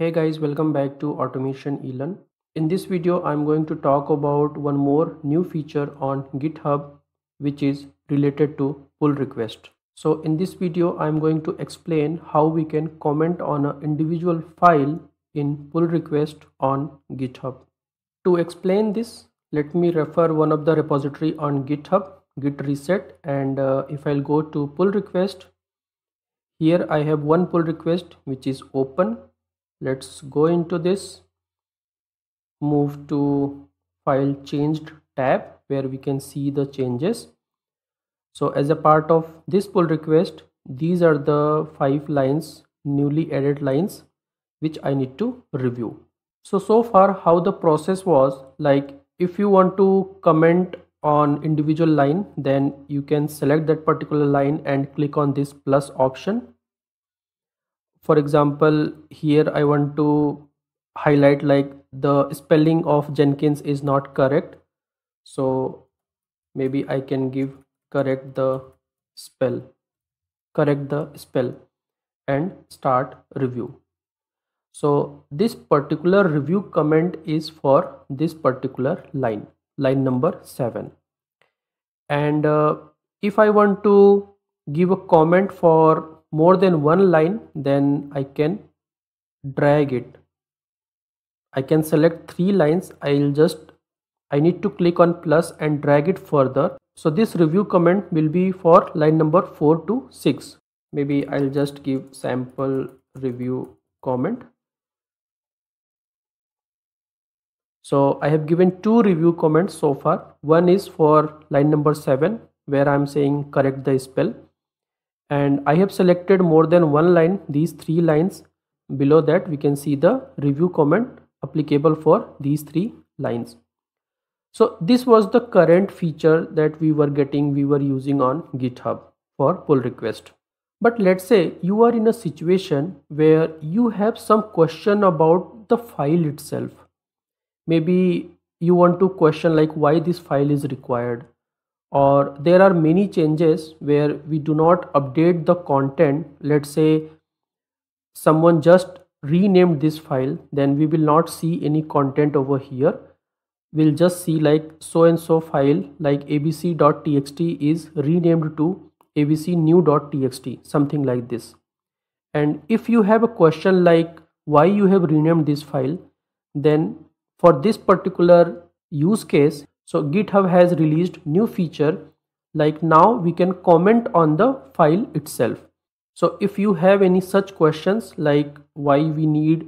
Hey guys, welcome back to Automation eLearn. In this video, I'm going to talk about one more new feature on GitHub, which is related to pull request. So in this video, I'm going to explain how we can comment on an individual file in pull request on GitHub. To explain this, let me refer one of the repository on GitHub, git reset, and if I'll go to pull request, here I have one pull request which is open. Let's go into this, move to file changed tab where we can see the changes. So as a part of this pull request, these are the 5 lines, newly added lines, which I need to review. So far how the process was, like if you want to comment on individual line, then you can select that particular line and click on this plus option. For example, here I want to highlight like the spelling of Jenkins is not correct. So maybe I can give correct the spell and start review. So this particular review comment is for this particular line, line number 7. And if I want to give a comment for more than one line, then I can drag it. I can select 3 lines. I need to click on plus and drag it further. So this review comment will be for line number 4 to 6. Maybe I'll just give sample review comment. So I have given 2 review comments so far. One is for line number 7, where I'm saying correct the spell. And I have selected more than one line, these 3 lines. Below that we can see the review comment applicable for these 3 lines. So this was the current feature that we were using on GitHub for pull request. But let's say you are in a situation where you have some question about the file itself. Maybe you want to question like why this file is required. Or there are many changes where we do not update the content. Let's say someone just renamed this file, then we will not see any content over here. We'll just see like so and so file, like abc.txt is renamed to abcnew.txt, something like this. And if you have a question like why you have renamed this file, then for this particular use case, so GitHub has released new feature, like now we can comment on the file itself. So if you have any such questions like why we need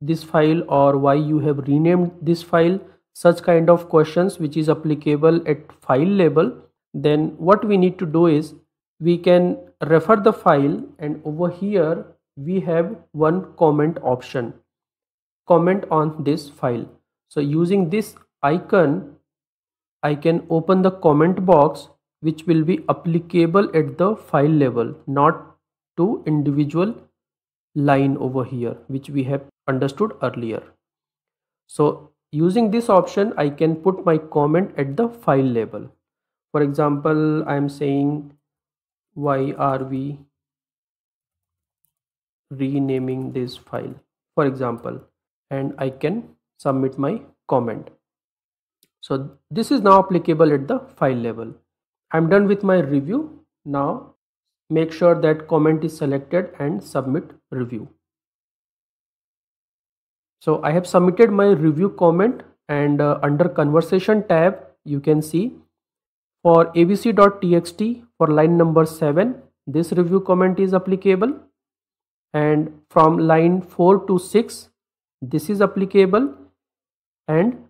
this file or why you have renamed this file, such kind of questions which is applicable at file level, then what we need to do is we can refer the file, and over here we have one comment option, comment on this file. So using this icon, I can open the comment box which will be applicable at the file level, not to individual line over here which we have understood earlier. So using this option I can put my comment at the file level. For example, I am saying why are we renaming this file, for example, and I can submit my comment. So this is now applicable at the file level. I'm done with my review. Now make sure that comment is selected and submit review. So I have submitted my review comment, and under conversation tab you can see for abc.txt for line number 7 this review comment is applicable, and from line 4 to 6 this is applicable, and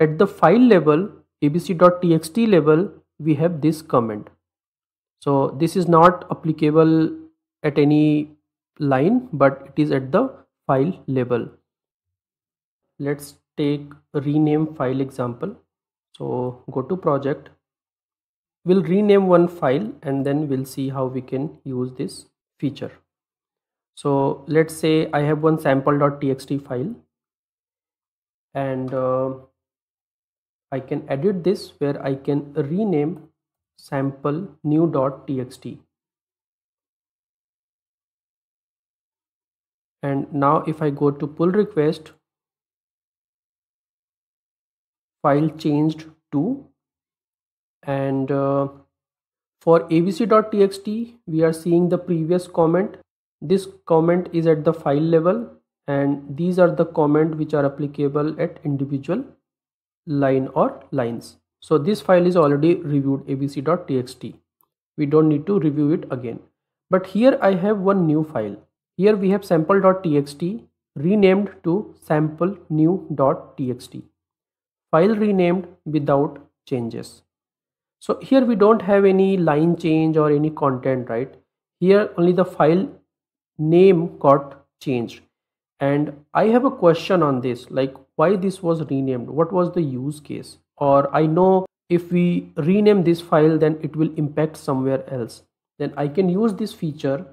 at the file level, abc.txt level, we have this comment. So this is not applicable at any line, but it is at the file level. Let's take a rename file example. So go to project. We'll rename one file and then we'll see how we can use this feature. So let's say I have one sample.txt file, and I can edit this where I can rename sample new.txt. And now if I go to pull request, file changed to, and for abc.txt we are seeing the previous comment. This comment is at the file level, and these are the comments which are applicable at individual line or lines. So this file is already reviewed, abc.txt. We don't need to review it again. But here I have one new file. Here we have sample.txt renamed to sample new.txt. File renamed without changes. So here we don't have any line change or any content, right? Here only the file name got changed. And I have a question on this, like why this was renamed? What was the use case? Or I know if we rename this file, then it will impact somewhere else. Then I can use this feature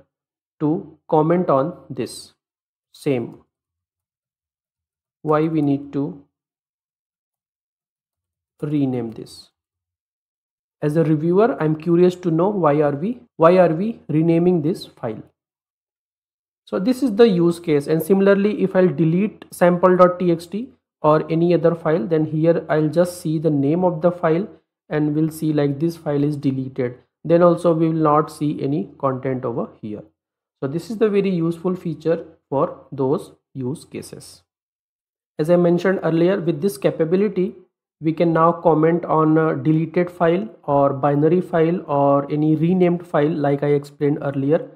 to comment on this same. Why we need to rename this? As a reviewer, I'm curious to know why are we renaming this file? So this is the use case. And similarly, if I'll delete sample.txt or any other file, then here I'll just see the name of the file and we'll see like this file is deleted. Then also we will not see any content over here. So this is the very useful feature for those use cases. As I mentioned earlier, with this capability, we can now comment on a deleted file or binary file or any renamed file like I explained earlier.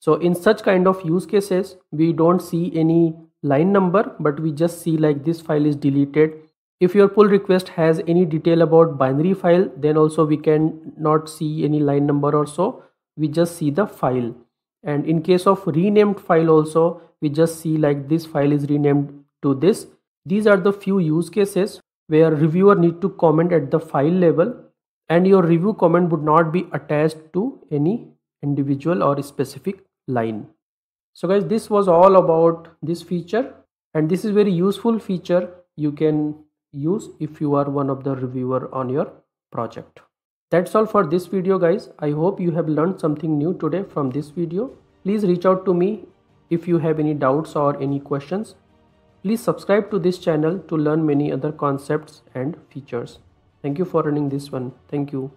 So in such kind of use cases, we don't see any line number, but we just see like this file is deleted. If your pull request has any detail about binary file, then also we can not see any line number or so. We just see the file. And in case of renamed file also, we just see like this file is renamed to this. These are the few use cases where reviewer need to comment at the file level, and your review comment would not be attached to any individual or specific line. So guys, this was all about this feature, and this is very useful feature you can use if you are one of the reviewer on your project. That's all for this video guys. I hope you have learned something new today from this video. Please reach out to me if you have any doubts or any questions. Please subscribe to this channel to learn many other concepts and features. Thank you for running this one. Thank you.